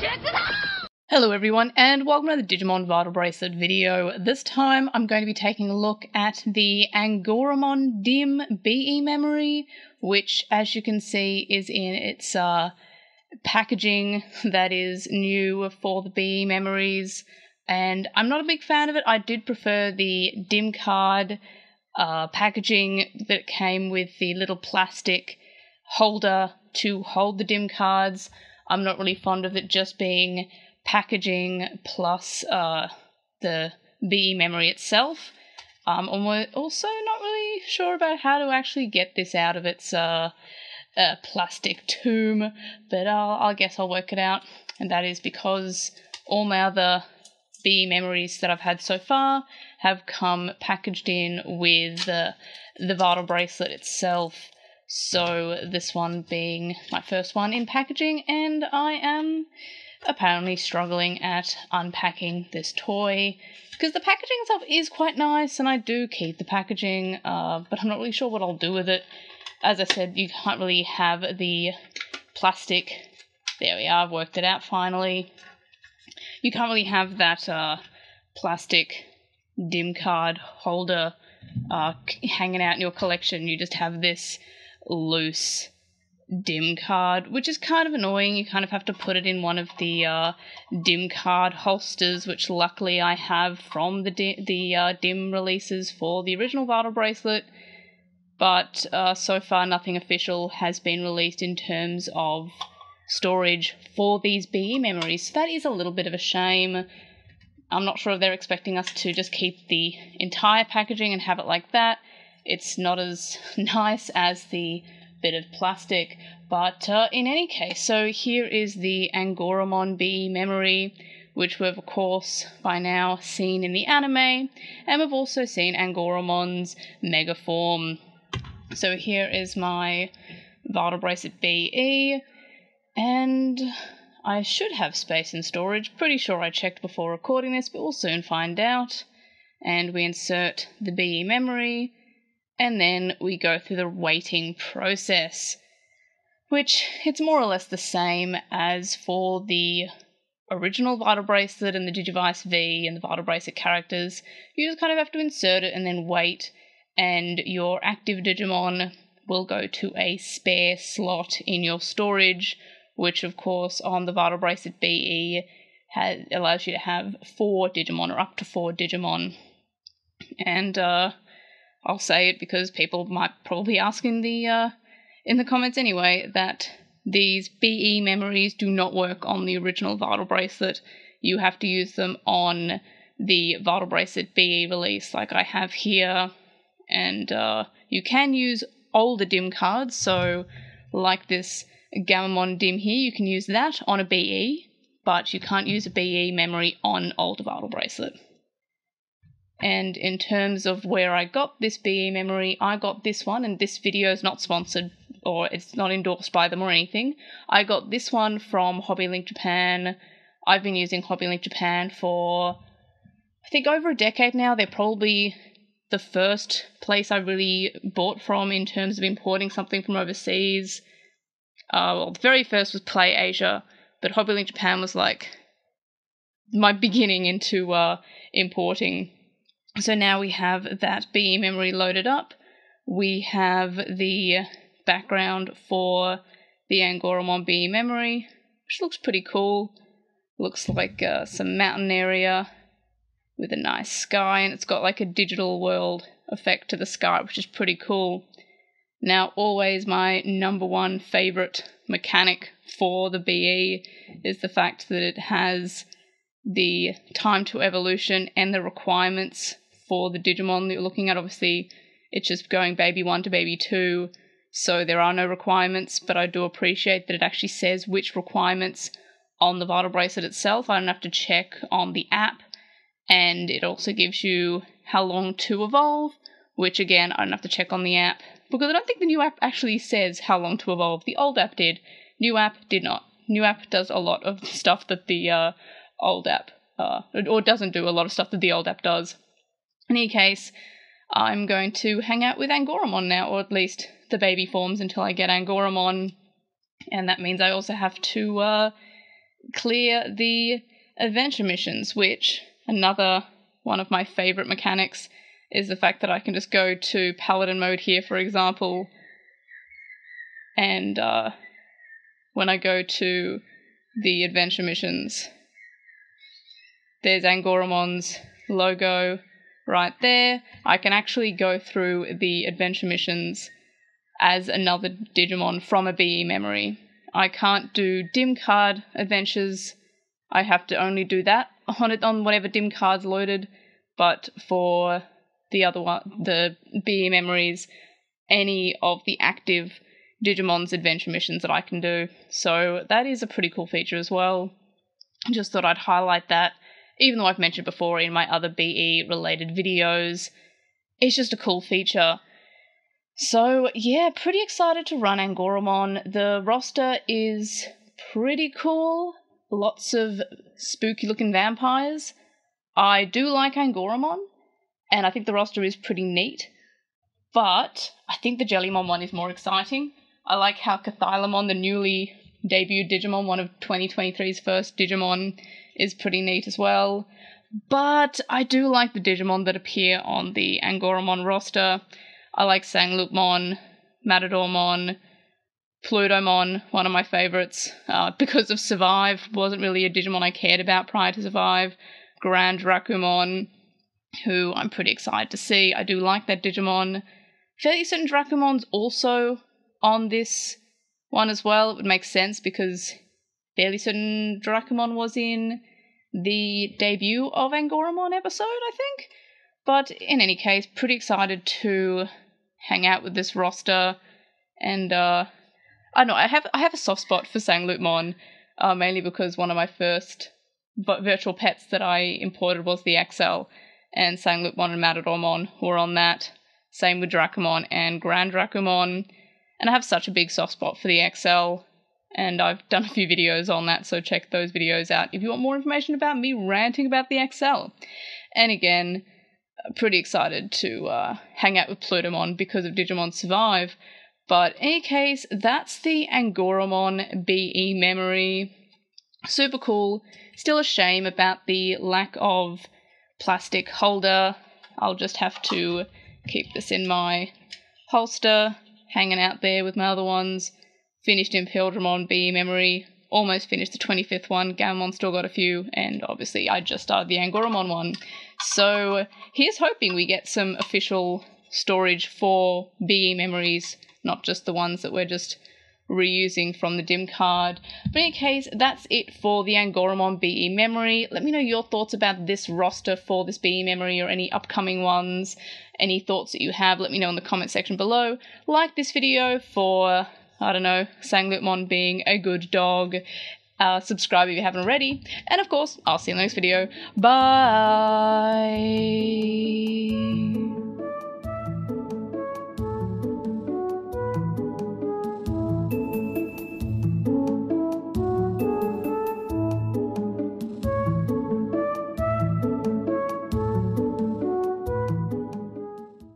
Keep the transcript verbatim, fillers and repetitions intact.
Check it out! Hello everyone and welcome to the Digimon Vital Bracelet video. This time I'm going to be taking a look at the Angoramon D I M B E Memory, which as you can see is in its uh, packaging that is new for the B E Memories. And I'm not a big fan of it. I did prefer the D I M card uh, packaging that came with the little plastic holder to hold the D I M cards. I'm not really fond of it just being packaging plus uh, the B E memory itself. Um, and we're also not really sure about how to actually get this out of its uh, uh, plastic tomb, but I'll, I guess I'll work it out. And that is because all my other B E memories that I've had so far have come packaged in with uh, the Vital Bracelet itself. So this one being my first one in packaging, and I am apparently struggling at unpacking this toy because the packaging itself is quite nice and I do keep the packaging, uh, but I'm not really sure what I'll do with it. As I said, you can't really have the plastic. There we are, I've worked it out finally. You can't really have that uh, plastic D I M card holder uh, hanging out in your collection. You just have this loose D I M card, which is kind of annoying. You kind of have to put it in one of the uh, D I M card holsters, which luckily I have from the D the uh, D I M releases for the original Vital Bracelet, but uh, so far nothing official has been released in terms of storage for these B E memories, so that is a little bit of a shame. I'm not sure if they're expecting us to just keep the entire packaging and have it like that. It's not as nice as the bit of plastic, but uh, in any case, so here is the Angoramon B E Memory, which we've of course by now seen in the anime, and we've also seen Angoramon's Mega Form. So here is my Vital Bracelet B E, and I should have space in storage. Pretty sure I checked before recording this, but we'll soon find out. And we insert the B E Memory, and then we go through the waiting process, which it's more or less the same as for the original Vital Bracelet and the Digivice V and the Vital Bracelet characters. You just kind of have to insert it and then wait, and your active Digimon will go to a spare slot in your storage, which of course on the Vital Bracelet B E has, allows you to have four Digimon or up to four Digimon. And uh, I'll say it because people might probably be asking the, uh, in the comments anyway, that these B E memories do not work on the original Vital Bracelet. You have to use them on the Vital Bracelet B E release like I have here. And uh, you can use older D I M cards, so like this Gammamon D I M here, you can use that on a B E, but you can't use a B E memory on older Vital Bracelet. And in terms of where I got this B E memory, I got this one, and this video is not sponsored or it's not endorsed by them or anything. I got this one from Hobby Link Japan. I've been using Hobby Link Japan for, I think, over a decade now. They're probably the first place I really bought from in terms of importing something from overseas. Uh, well, the very first was Play Asia, but Hobby Link Japan was like my beginning into uh, importing. So now we have that B E memory loaded up. We have the background for the Angoramon B E memory, which looks pretty cool. Looks like uh, some mountain area with a nice sky, and it's got like a digital world effect to the sky, which is pretty cool. Now, always my number one favourite mechanic for the B E is the fact that it has the time to evolution and the requirements for the Digimon that you're looking at. Obviously, it's just going baby one to baby two, so there are no requirements, but I do appreciate that it actually says which requirements on the Vital Bracelet itself. I don't have to check on the app, and it also gives you how long to evolve, which again, I don't have to check on the app, because I don't think the new app actually says how long to evolve. The old app did. New app did not. New app does a lot of stuff that the uh, old app, uh, or doesn't do a lot of stuff that the old app does. In any case, I'm going to hang out with Angoramon now, or at least the baby forms until I get Angoramon, and that means I also have to uh, clear the adventure missions, which another one of my favorite mechanics is the fact that I can just go to Paladin mode here, for example, and uh, when I go to the adventure missions, there's Angoramon's logo right there. I can actually go through the adventure missions as another Digimon from a B E memory. I can't do D I M card adventures. I have to only do that on it on whatever D I M card's loaded, but for the other one, the B E memories, any of the active Digimon's adventure missions that I can do. So that is a pretty cool feature as well. Just thought I'd highlight that, even though I've mentioned before in my other B E related videos. It's just a cool feature. So yeah, pretty excited to run Angoramon. The roster is pretty cool. Lots of spooky looking vampires. I do like Angoramon, and I think the roster is pretty neat, but I think the Jellymon one is more exciting. I like how Cathylamon, the newly debuted Digimon, one of twenty twenty-three's first Digimon, is pretty neat as well. But I do like the Digimon that appear on the Angoramon roster. I like Sanglupmon, Matadormon, Plutomon, one of my favourites, uh, because of Survive. Wasn't really a Digimon I cared about prior to Survive. Grand Dracomon, who I'm pretty excited to see. I do like that Digimon. Fairly certain Dracomon's also on this one as well. It would make sense because fairly certain Dracomon was in the debut of Angoramon episode, I think. But in any case, pretty excited to hang out with this roster. And uh, I don't know, I have I have a soft spot for Sanglupmon, uh, mainly because one of my first virtual pets that I imported was the X L, and Sanglupmon and Matadormon were on that. Same with Dracomon and Grand Dracomon. And I have such a big soft spot for the X L, and I've done a few videos on that, so check those videos out if you want more information about me ranting about the X L. And again, pretty excited to uh, hang out with Plutomon because of Digimon Survive. But in any case, that's the Angoramon B E memory. Super cool. Still a shame about the lack of plastic holder. I'll just have to keep this in my holster, hanging out there with my other ones. Finished in Pildramon B E memory. Almost finished the twenty-fifth one. Gammon still got a few. And obviously I just started the Angoramon one. So here's hoping we get some official storage for B E memories, not just the ones that we're just reusing from the D I M card. But in any case, that's it for the Angoramon B E memory. Let me know your thoughts about this roster for this B E memory or any upcoming ones. Any thoughts that you have, let me know in the comment section below. Like this video for, I don't know, Sanglupmon being a good dog. Uh, subscribe if you haven't already. And of course, I'll see you in the next video. Bye!